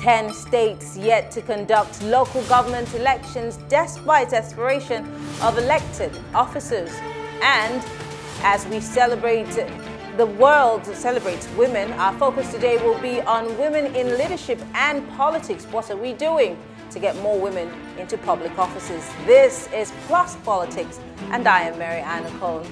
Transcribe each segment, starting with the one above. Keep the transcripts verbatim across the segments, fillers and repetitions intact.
ten states yet to conduct local government elections despite aspiration of elected officers. And as we celebrate, the world celebrates women, our focus today will be on women in leadership and politics. What are we doing to get more women into public offices? This is Plus Politics, and I am Maryann Okon.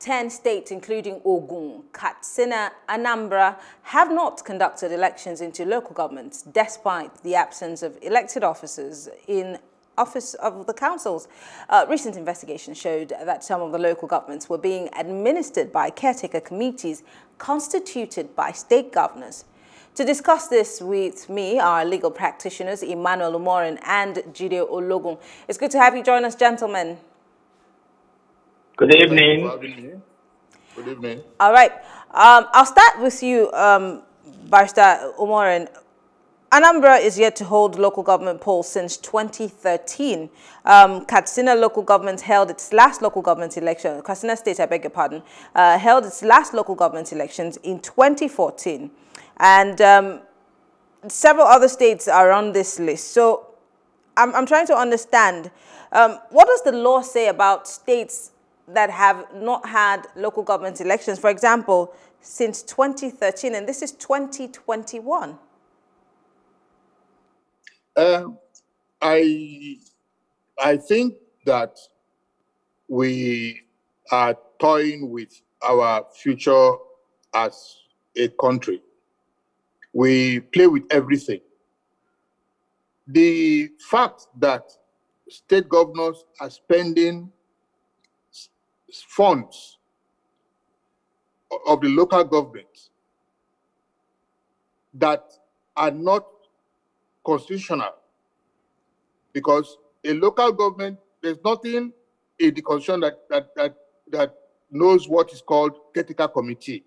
ten states, including Ogun, Katsina, Anambra, have not conducted elections into local governments despite the absence of elected officers in office of the councils. Uh, recent investigations showed that some of the local governments were being administered by caretaker committees constituted by state governors. To discuss this with me are legal practitioners Emmanuel Umoren and Jide Ologun. It's good to have you join us, gentlemen. Good evening. Good evening. Good evening. All right. Um, I'll start with you, um, Barrister Umoren. Anambra is yet to hold local government polls since twenty thirteen. Um, Katsina local government held its last local government election. Katsina State, I beg your pardon, uh, held its last local government elections in twenty fourteen, and um, several other states are on this list. So, I'm, I'm trying to understand um, what does the law say about states that have not had local government elections, for example, since twenty thirteen, and this is twenty twenty-one? Uh, I, I think that we are toying with our future as a country. We play with everything. The fact that state governors are spending funds of the local government that are not constitutional, because a local government, there's nothing in the constitution that that that, that knows what is called caretaker committee.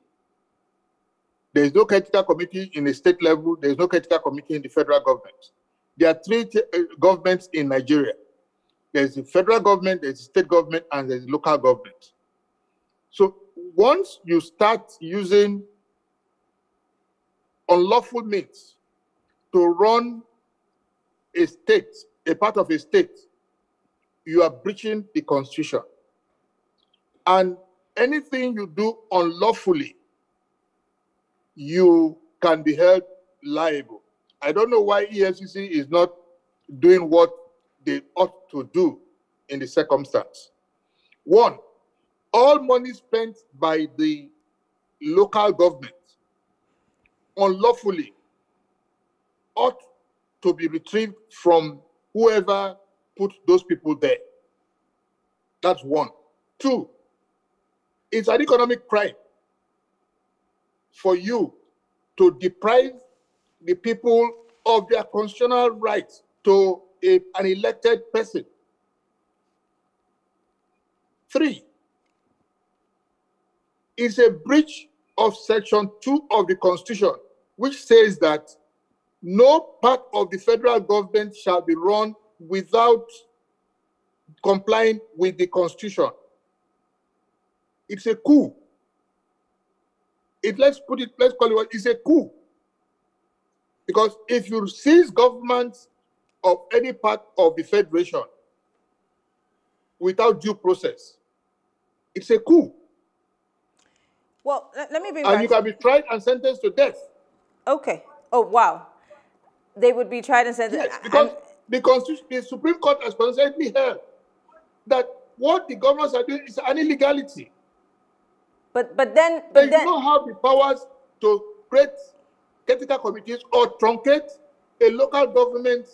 There is no caretaker committee in the state level. There is no caretaker committee in the federal government. There are three governments in Nigeria. There's the federal government, there's the state government, and there's the local government. So once you start using unlawful means to run a state, a part of a state, you are breaching the constitution. And anything you do unlawfully, you can be held liable. I don't know why E F C C is not doing what they ought to do in the circumstance. One, all money spent by the local government unlawfully ought to be retrieved from whoever put those people there. That's one. Two, it's an economic crime for you to deprive the people of their constitutional rights to A, an elected person. Three, is a breach of Section two of the Constitution, which says that no part of the federal government shall be run without complying with the Constitution. It's a coup. It, let's put it, let's call it, it's a coup. Because if you seize governments of any part of the federation without due process, it's a coup. Well, let me be right. And you can be tried and sentenced to death. Okay. Oh, wow. They would be tried and sentenced. Yes, because and... the, Constitution, the Supreme Court has consistently held that what the governors are doing is an illegality. But but then... But they then... don't have the powers to create caretaker committees or truncate a local government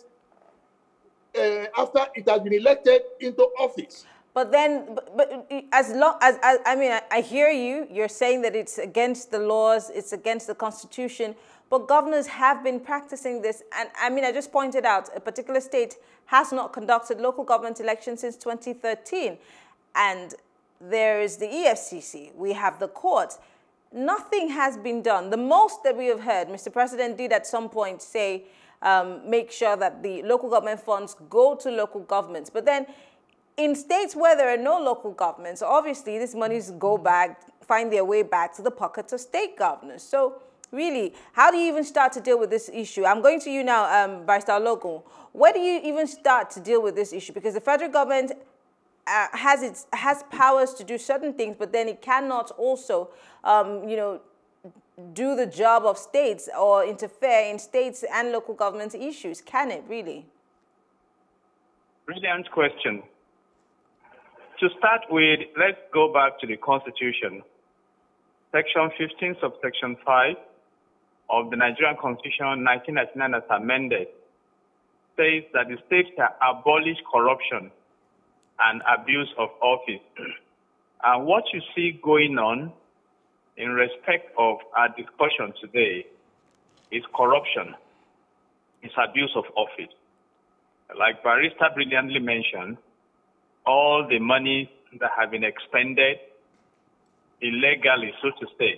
Uh, after it has been elected into office. But then, but, but as long as, as I mean, I, I hear you, you're saying that it's against the laws, it's against the Constitution, But governors have been practicing this. And I mean, I just pointed out a particular state has not conducted local government elections since twenty thirteen. And there is the E F C C. We have the courts. Nothing has been done. The most that we have heard, Mister President did at some point say, um, make sure that the local government funds go to local governments. But then in states where there are no local governments, obviously these monies go back, find their way back to the pockets of state governors. So really, how do you even start to deal with this issue? I'm going to you now, um, Barrister Ologun. Where do you even start to deal with this issue? Because the federal government Uh, has its has powers to do certain things, but then it cannot also, um, you know, do the job of states or interfere in states and local government issues. Can it really? Brilliant question. To start with, let's go back to the Constitution, Section fifteen, subsection five of the Nigerian Constitution, nineteen ninety-nine as amended, says that the state shall abolish corruption and abuse of office. And what you see going on in respect of our discussion today is corruption, it's abuse of office. Like Barrister brilliantly mentioned, all the money that have been expended illegally, so to say,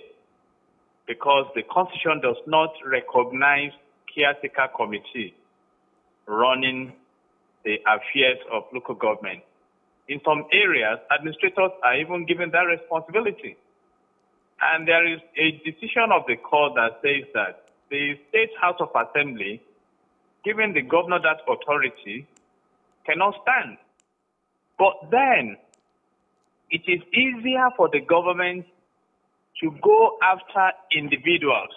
because the Constitution does not recognize caretaker committee running the affairs of local government. In some areas, administrators are even given that responsibility. And there is a decision of the court that says that the State House of Assembly, giving the governor that authority, cannot stand. But then, it is easier for the government to go after individuals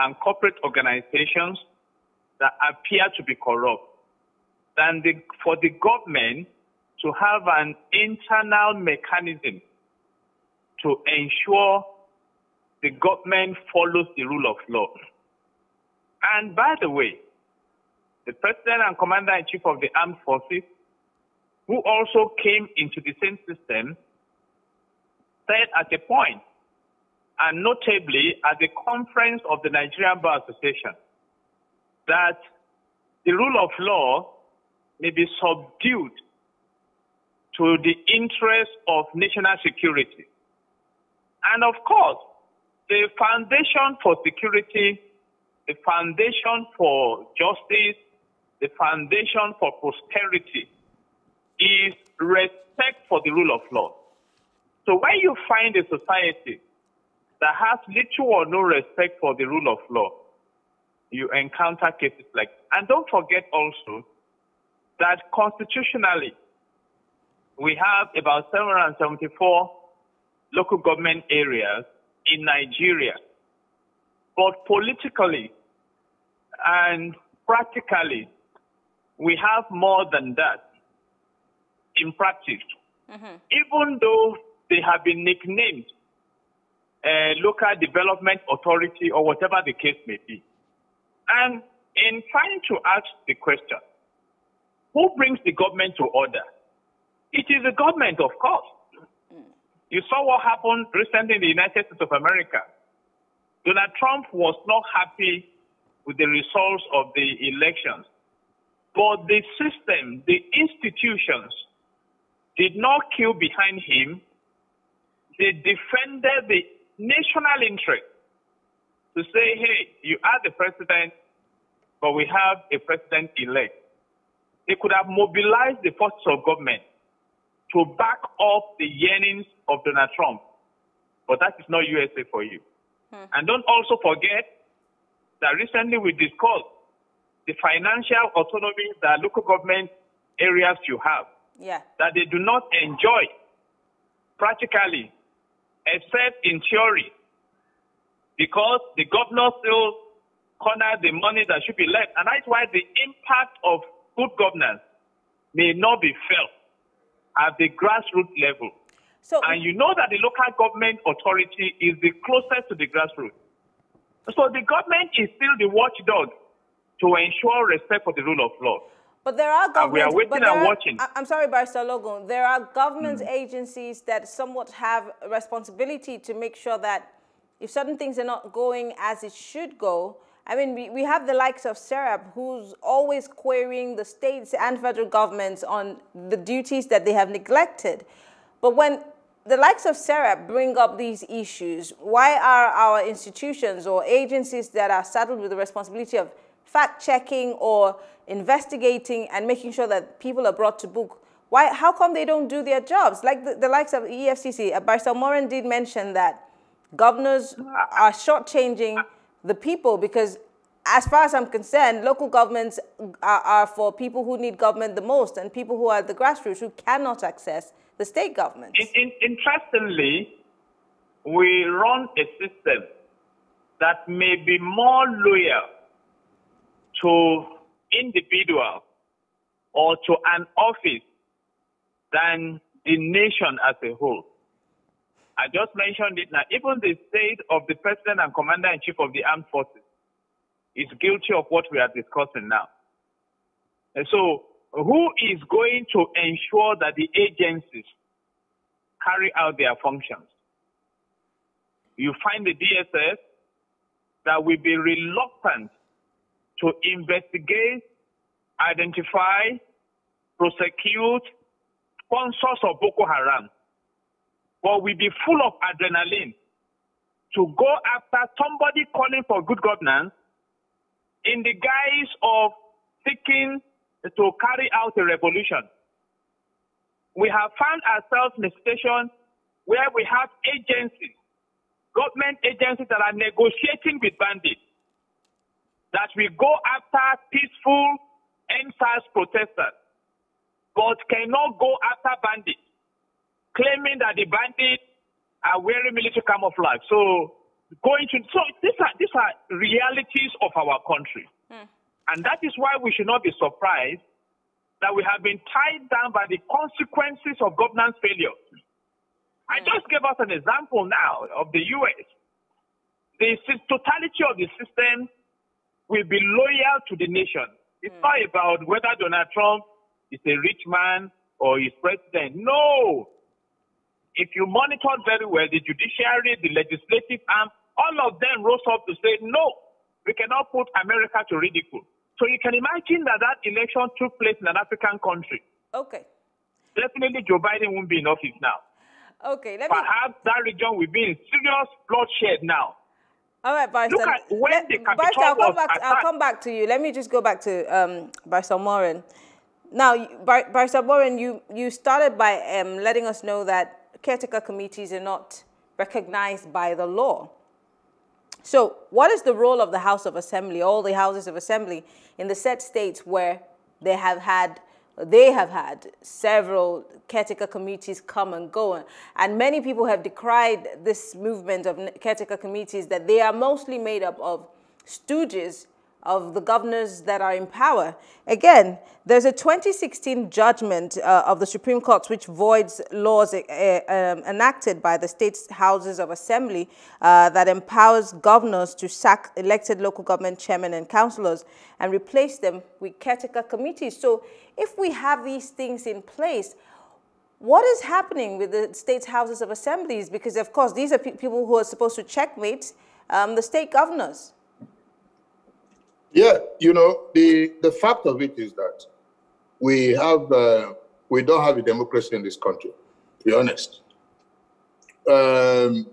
and corporate organizations that appear to be corrupt than the, for the government to have an internal mechanism to ensure the government follows the rule of law. And by the way, the President and Commander-in-Chief of the Armed Forces, who also came into the same system, said at a point, and notably at the conference of the Nigerian Bar Association, that the rule of law may be subdued to the interest of national security. And of course, the foundation for security, the foundation for justice, the foundation for prosperity is respect for the rule of law. So when you find a society that has little or no respect for the rule of law, you encounter cases like that. And don't forget also that constitutionally, we have about seven hundred seventy-four local government areas in Nigeria. But politically and practically, we have more than that in practice. Mm-hmm. Even though they have been nicknamed uh, local development authority or whatever the case may be. And in trying to ask the question, who brings the government to order? It is the government, of course. You saw what happened recently in the United States of America. Donald Trump was not happy with the results of the elections. But the system, the institutions, did not queue behind him. They defended the national interest to say, hey, you are the president, but we have a president-elect. They could have mobilized the forces of government to back up the yearnings of Donald Trump. But that is not U S A for you. Hmm. And don't also forget that recently we discussed the financial autonomy that local government areas should have, yeah. that they do not enjoy practically, except in theory, because the governor still corners the money that should be left. And that's why the impact of good governance may not be felt at the grassroots level. So, and you know that the local government authority is the closest to the grassroots. So the government is still the watchdog to ensure respect for the rule of law. But there are government... And we are waiting and are, watching. I'm sorry, Barrister Ologun. There are government mm. agencies that somewhat have responsibility to make sure that if certain things are not going as it should go, I mean, we, we have the likes of SERAP, who's always querying the states and federal governments on the duties that they have neglected. But when the likes of SERAP bring up these issues, why are our institutions or agencies that are saddled with the responsibility of fact-checking or investigating and making sure that people are brought to book, why, how come they don't do their jobs? Like the, the likes of E F C C, Bayelsa Umoren did mention that governors are shortchanging the people, because as far as I'm concerned, local governments are, are for people who need government the most and people who are at the grassroots who cannot access the state government. In, in, interestingly, we run a system that may be more loyal to individuals or to an office than the nation as a whole. I just mentioned it now. Even the state of the President and Commander-in-Chief of the Armed Forces is guilty of what we are discussing now. And so, who is going to ensure that the agencies carry out their functions? You find the D S S that will be reluctant to investigate, identify, prosecute sponsors of Boko Haram, but we'll be full of adrenaline to go after somebody calling for good governance in the guise of seeking to carry out a revolution. We have found ourselves in a situation where we have agencies, government agencies that are negotiating with bandits, that we go after peaceful N S A S protesters, but cannot go after bandits, claiming that the bandits are wearing military camouflage. So, going to so these are these are realities of our country, mm. and that is why we should not be surprised that we have been tied down by the consequences of governance failure. Mm. I just gave us an example now of the U S. The totality of the system will be loyal to the nation. It's mm. not about whether Donald Trump is a rich man or is president. No! If you monitor very well, the judiciary, the legislative arm, all of them rose up to say, no, we cannot put America to ridicule. So you can imagine that that election took place in an African country. Okay. Definitely Joe Biden won't be in office now. Okay. Let Perhaps me... that region will be in serious bloodshed now. All right, Bayelsa. Look at when Let, the capital Bayelsa, I'll, come back, I'll come back to you. Let me just go back to um, Bayelsa Umoren. Now, Bayelsa Umoren, you, you started by um, letting us know that caretaker committees are not recognized by the law. So what is the role of the House of Assembly, all the Houses of Assembly, in the said states where they have had They have had several caretaker committees come and go, and many people have decried this movement of caretaker committees, that they are mostly made up of stooges of the governors that are in power. Again, there's a twenty sixteen judgment uh, of the Supreme Court which voids laws uh, um, enacted by the state houses of assembly uh, that empowers governors to sack elected local government chairmen and councillors and replace them with caretaker committees. So if we have these things in place, what is happening with the state houses of assemblies? Because of course, these are pe people who are supposed to checkmate um, the state governors. Yeah, you know, the, the fact of it is that we have, uh, we don't have a democracy in this country, to be honest. Um,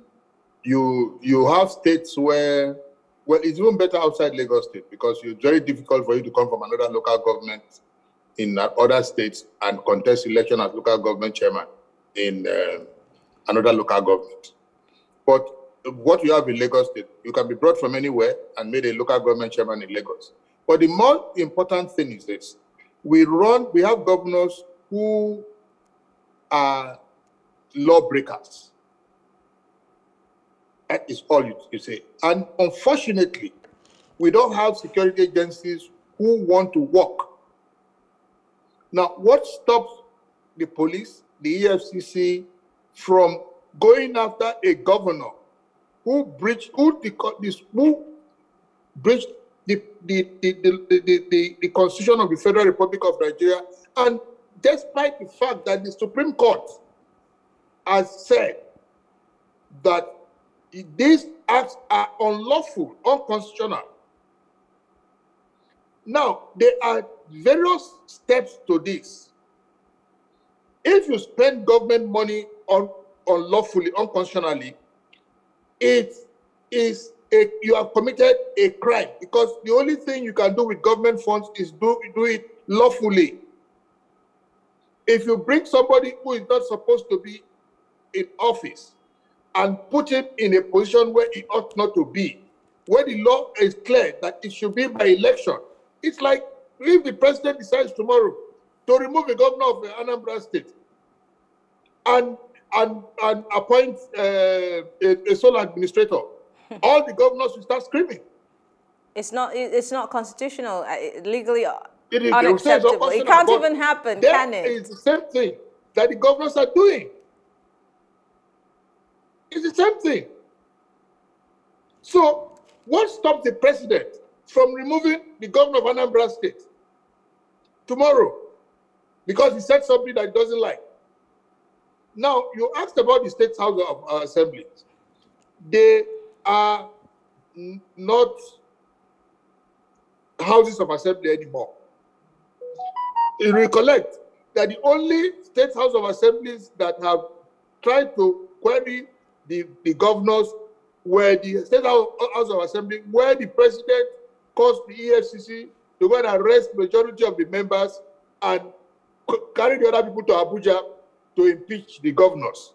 you, you have states where, well, it's even better outside Lagos State, because it's very difficult for you to come from another local government in other states and contest election as local government chairman in uh, another local government. But what you have in Lagos State, you can be brought from anywhere and made a local government chairman in Lagos. But the more important thing is this. We run, we have governors who are lawbreakers. That is all you, you say. And unfortunately, we don't have security agencies who want to work. Now, what stops the police, the E F C C, from going after a governor who breached who the who breached the the the, the, the, the the Constitution of the Federal Republic of Nigeria? And despite the fact that the Supreme Court has said that These acts are unlawful, unconstitutional. Now, there are various steps to this. If you spend government money on unlawfully, unconstitutionally, it is a, you have committed a crime, because the only thing you can do with government funds is do, do it lawfully. If you bring somebody who is not supposed to be in office and put him in a position where he ought not to be, where the law is clear that it should be by election, it's like if the president decides tomorrow to remove the governor of the Anambra State and and, and appoint uh, a, a sole administrator, all the governors will start screaming. It's not, it's not constitutional, legally it is unacceptable. It can't even happen, can it? It's the same thing that the governors are doing. It's the same thing. So what stops the president from removing the governor of Anambra State tomorrow because he said something that he doesn't like? Now, you asked about the State House of uh, Assembly. They are not houses of assembly anymore. You recollect that the only State House of Assemblies that have tried to query the, the governors were the State House of Assembly, where the president caused the E F C C to go and arrest the majority of the members and carry the other people to Abuja to impeach the governors.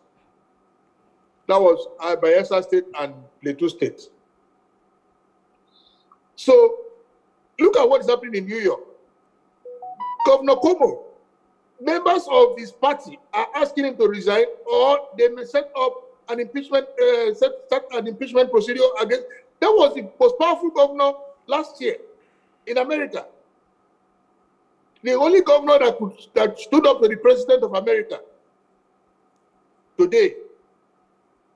That was Bayelsa State and Plateau State. So look at what is happening in New York. Governor Cuomo, members of his party are asking him to resign, or they may set up an impeachment, uh, set, set an impeachment procedure against. That was the most powerful governor last year in America. The only governor that could, that stood up to the president of America. Today,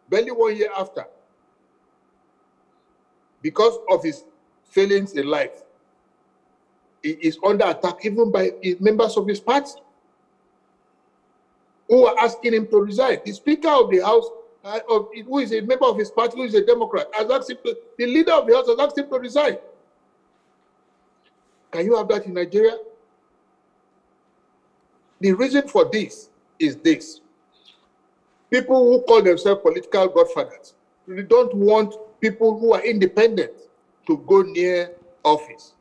barely one year after, because of his failings in life, he is under attack even by members of his party who are asking him to resign. The Speaker of the House, uh, of, who is a member of his party, who is a Democrat, has asked him to, the leader of the House has asked him to resign. Can you have that in Nigeria? The reason for this is this. People who call themselves political godfathers really don't want people who are independent to go near office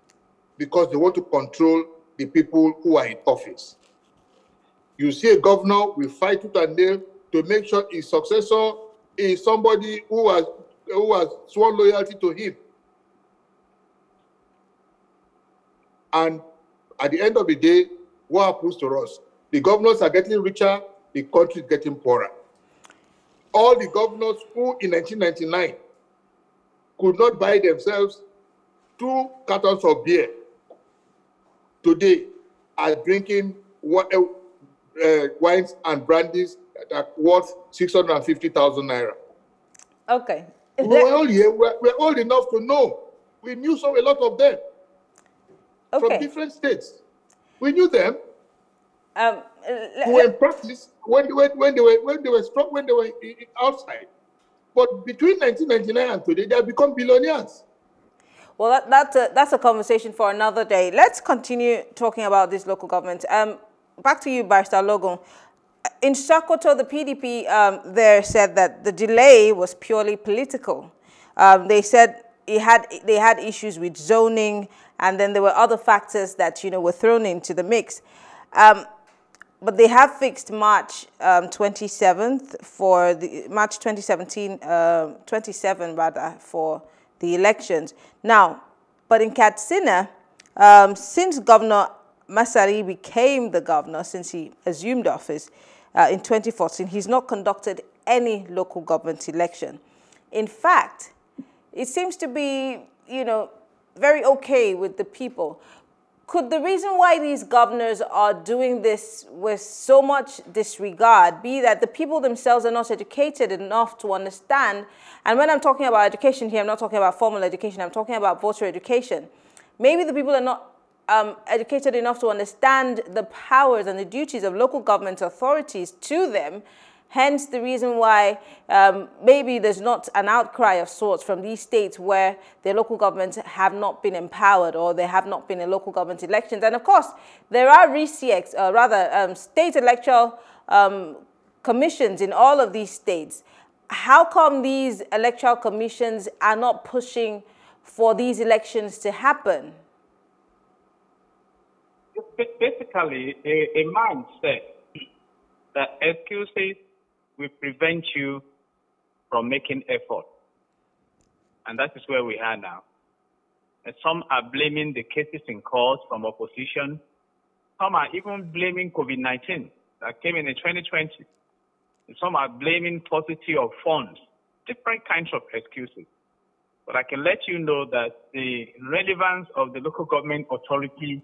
because they want to control the people who are in office. You see a governor will fight tooth and nail to make sure his successor is somebody who has, who has sworn loyalty to him. And at the end of the day, what happens to us? The governors are getting richer, the country is getting poorer. All the governors who in nineteen ninety-nine could not buy themselves two cartons of beer, today are drinking water, uh, wines and brandies that are worth six hundred fifty thousand naira. Okay. We're all here, we're, we're old enough to know. We knew so a lot of them okay. from different states. We knew them. Um, who were in practice when, when, when they were when they were struck when they were outside, but between nineteen ninety-nine and today, they have become billionaires. Well, that, that's a, that's a conversation for another day. Let's continue talking about this local government. Um, back to you, Barrister Ologun. In Sokoto, the P D P um, there said that the delay was purely political. Um, they said it had they had issues with zoning, and then there were other factors that you know were thrown into the mix. Um, But they have fixed March um, twenty-seventh for the March twenty seventeen, uh, twenty-seven rather, for the elections. Now, but in Katsina, um, since Governor Masari became the governor, since he assumed office uh, in twenty fourteen, he's not conducted any local government election. In fact, it seems to be, you know, very okay with the people. Could the reason why these governors are doing this with so much disregard be that the people themselves are not educated enough to understand? And when I'm talking about education here, I'm not talking about formal education. I'm talking about voter education. Maybe the people are not um, educated enough to understand the powers and the duties of local government authorities to them, Hence the reason why um, maybe there's not an outcry of sorts from these states where their local governments have not been empowered or they have not been in local government elections. And of course, there are R C X, uh, rather um, state electoral um, commissions in all of these states. How come these electoral commissions are not pushing for these elections to happen? Basically, a, a man said that excuses will prevent you from making effort. And that is where we are now. And some are blaming the cases in court from opposition. Some are even blaming COVID nineteen that came in in twenty twenty. Some are blaming paucity of funds, different kinds of excuses. But I can let you know that the relevance of the local government authority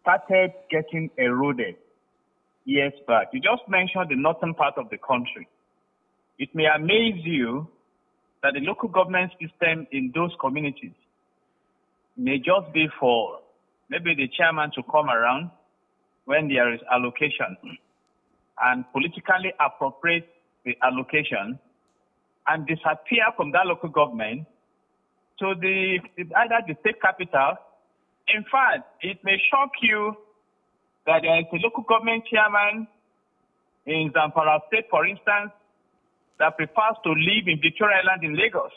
started getting eroded years back. You just mentioned the northern part of the country. It may amaze you that the local government system in those communities may just be for maybe the chairman to come around when there is allocation and politically appropriate the allocation and disappear from that local government to the, either the state capital. In fact, it may shock you that there is a local government chairman in Zamfara State, for instance, that prefers to live in Victoria Island in Lagos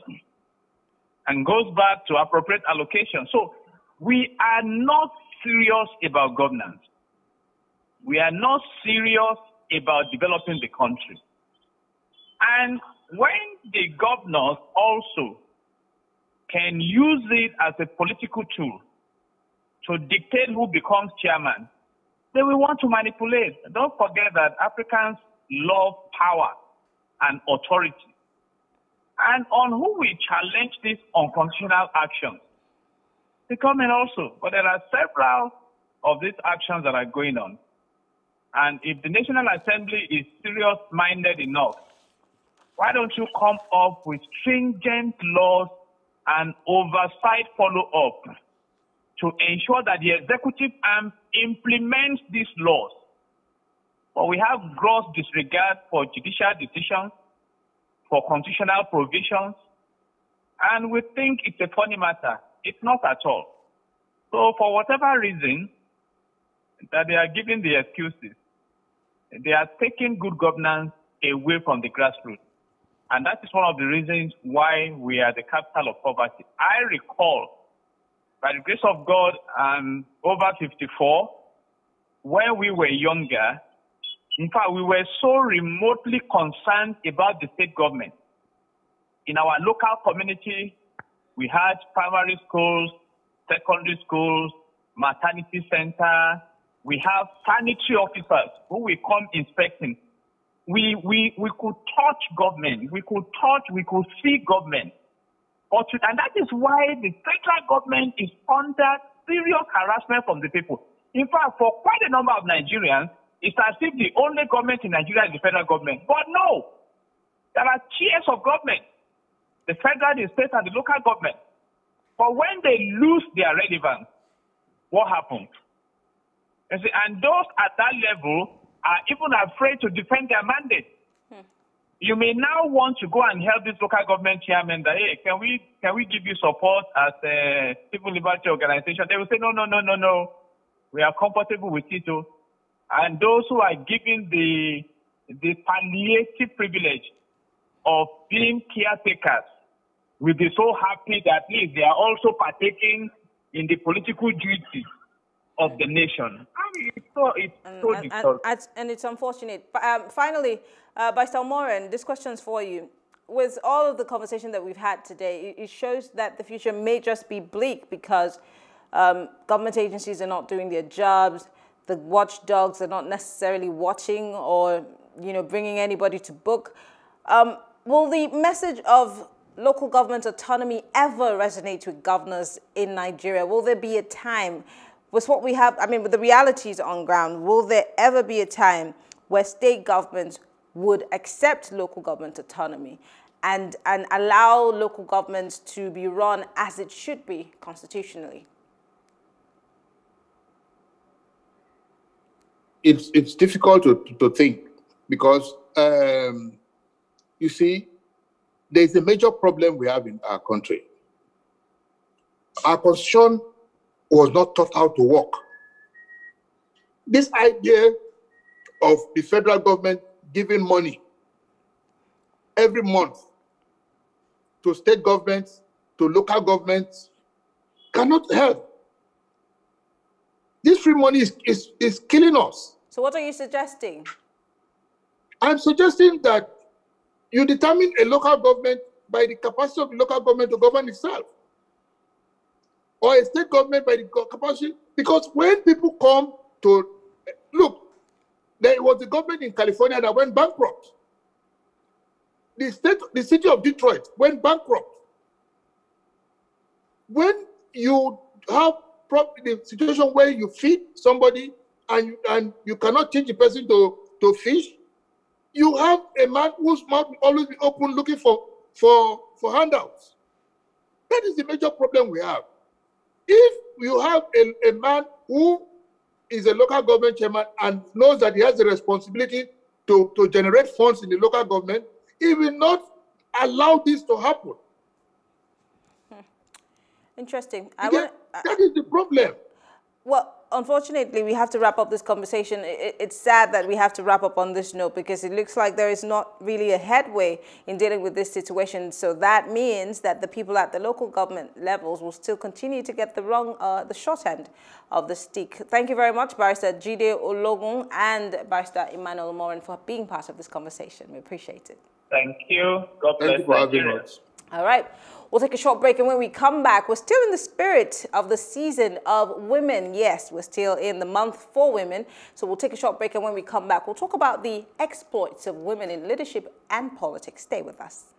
and goes back to appropriate allocation. So we are not serious about governance. We are not serious about developing the country. And when the governors also can use it as a political tool to dictate who becomes chairman, they will want to manipulate. Don't forget that Africans love power and authority. And on who we challenge these unconstitutional actions, the government also. But there are several of these actions that are going on. And if the National Assembly is serious-minded enough, why don't you come up with stringent laws and oversight follow-up to ensure that the executive arm implements these laws? But we have gross disregard for judicial decisions, for constitutional provisions, and we think it's a funny matter. It's not at all. So for whatever reason that they are giving the excuses, they are taking good governance away from the grassroots. And that is one of the reasons why we are the capital of poverty. I recall, by the grace of God, I'm over fifty-four. When we were younger, in fact, we were so remotely concerned about the state government. In our local community, we had primary schools, secondary schools, maternity center. We have sanitary officers who will come inspecting. We, we, we could touch government. We could touch, we could see government. And that is why the central government is under serious harassment from the people. In fact, for quite a number of Nigerians, it's as if the only government in Nigeria is the federal government. But no, there are tiers of government, the federal, the state, and the local government. But when they lose their relevance, what happens? You see, and those at that level are even afraid to defend their mandate. You may now want to go and help this local government chairman that, hey, can we, can we give you support as a civil liberty organization? They will say, no, no, no, no, no. We are comfortable with it. And those who are given the, the palliative privilege of being caretakers will be so happy that at least they are also partaking in the political duties of the nation. And it's so, it's and, so and, and, and, and it's unfortunate. Um, finally, uh, Bayelsa Umoren, this question's for you. With all of the conversation that we've had today, it, it shows that the future may just be bleak because um, government agencies are not doing their jobs, the watchdogs are not necessarily watching or, you know, bringing anybody to book. Um, will the message of local government autonomy ever resonate with governors in Nigeria? Will there be a time? With what we have, I mean, with the realities on ground, will there ever be a time where state governments would accept local government autonomy and, and allow local governments to be run as it should be constitutionally? It's, it's difficult to, to think because um, you see, there is a major problem we have in our country. Our constitution was not taught how to work. This idea of the federal government giving money every month to state governments, to local governments, cannot help. This free money is, is, is killing us. So what are you suggesting? I'm suggesting that you determine a local government by the capacity of the local government to govern itself, or a state government by the capacity. Because when people come to, look, there was a government in California that went bankrupt. The state, the city of Detroit went bankrupt. When you have the situation where you feed somebody and, and you cannot change the person to, to fish, you have a man whose mouth will always be open looking for, for, for handouts. That is the major problem we have. If you have a, a man who is a local government chairman and knows that he has the responsibility to, to generate funds in the local government, he will not allow this to happen. Interesting. I yeah, wanna, that is the problem. Well, unfortunately, we have to wrap up this conversation. It, it's sad that we have to wrap up on this note, because it looks like there is not really a headway in dealing with this situation. So that means that the people at the local government levels will still continue to get the wrong, uh, the short end of the stick. Thank you very much, Barrister Jide Ologun and Barrister Emmanuel Umoren, for being part of this conversation. We appreciate it. Thank you. God bless you. Thank you very much. All right. We'll take a short break, and when we come back, we're still in the spirit of the season of women. Yes, we're still in the month for women. So we'll take a short break, and when we come back, we'll talk about the exploits of women in leadership and politics. Stay with us.